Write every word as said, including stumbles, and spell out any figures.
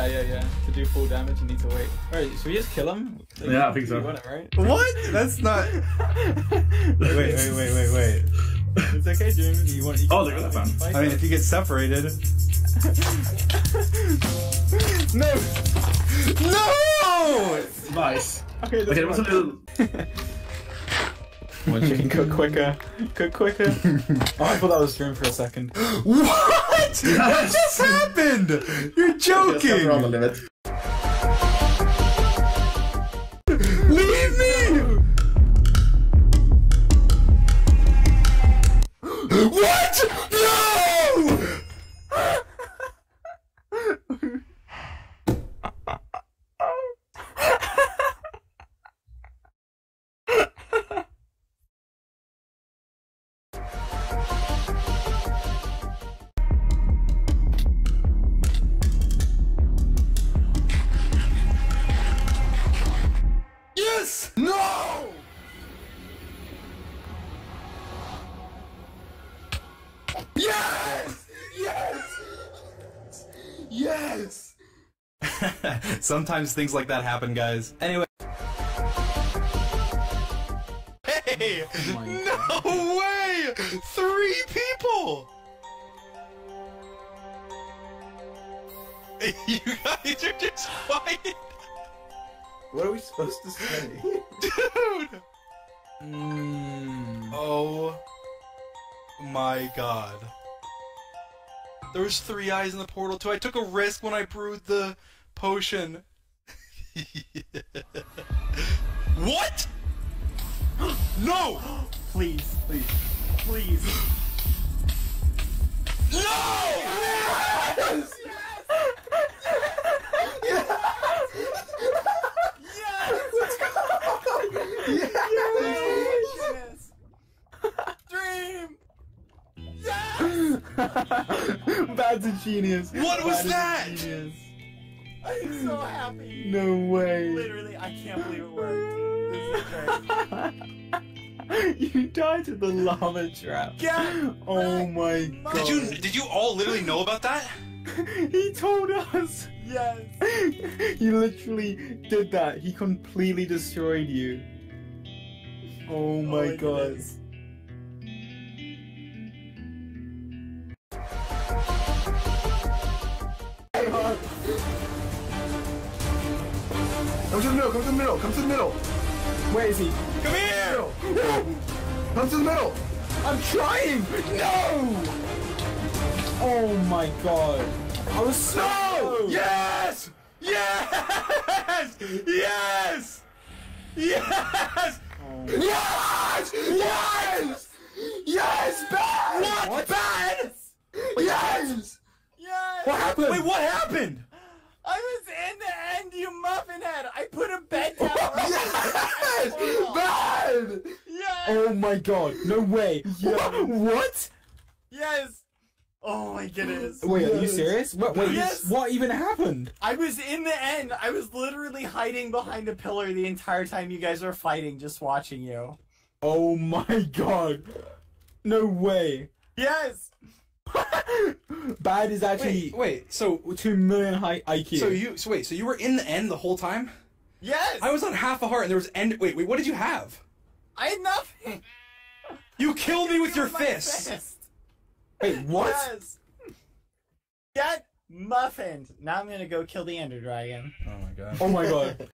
Yeah, yeah, yeah. To do full damage, you need to wait. All right, should we just kill him? Like, yeah, I think so. Want it, right? What? That's not. wait, wait, wait, wait, wait. It's okay, Jim. You want? You oh, look at that one. I mean, if you get separated. No. No. Nice. Okay. Okay. What's a little? One chicken cook quicker. Cook quicker. Oh, I thought that was stream for a second. What? Yeah. What just happened? You're joking. On the limit. Leave me! What? No! No! Yes! Yes! Yes! Sometimes things like that happen, guys. Anyway. Hey! Oh no way! Three people! You guys are just quiet! What are we supposed to say? Dude! Mm. Oh. My god. There was three eyes in the portal too. I took a risk when I brewed the potion. Yeah. What?! No! Please, please, please. No! Yes! Yes! Yes! Yes! Dream! Yes! That's a genius. What was that? I'm so happy. No way. Literally, I can't believe it worked. This is you died to the lava trap. Yeah. Oh my god. Did you did you all literally know about that? He told us. Yes. He literally did that. He completely destroyed you. Oh my oh, god. Come to the middle, come to the middle, come to the middle. Where is he? Come here! Come to the middle! I'm trying! No! Oh my god. I was so no! Yes! Yes! Yes! Yes! Yes! Yes! Yes! Bad! Not what? Bad! Wait, yes! Yes! What happened? Wait, what happened? I was in the end, you muffin head! I put a bed down! Yes! Bad! Yes! Oh my god, no way! Yeah. What? Yes! Oh my goodness. Wait, yes. Are you serious? What, wait, yes. What even happened? I was in the end. I was literally hiding behind a pillar the entire time you guys were fighting, just watching you. Oh my god. No way. Yes. Bad is actually... Wait, wait, so... two million high I Q. So you, so wait, so you were in the end the whole time? Yes. I was on half a heart and there was end... Wait, wait, what did you have? I had nothing. You killed me with your fist. fist. Wait, what? Yes. Get muffined. Now I'm gonna go kill the Ender Dragon. Oh my god. Oh my god.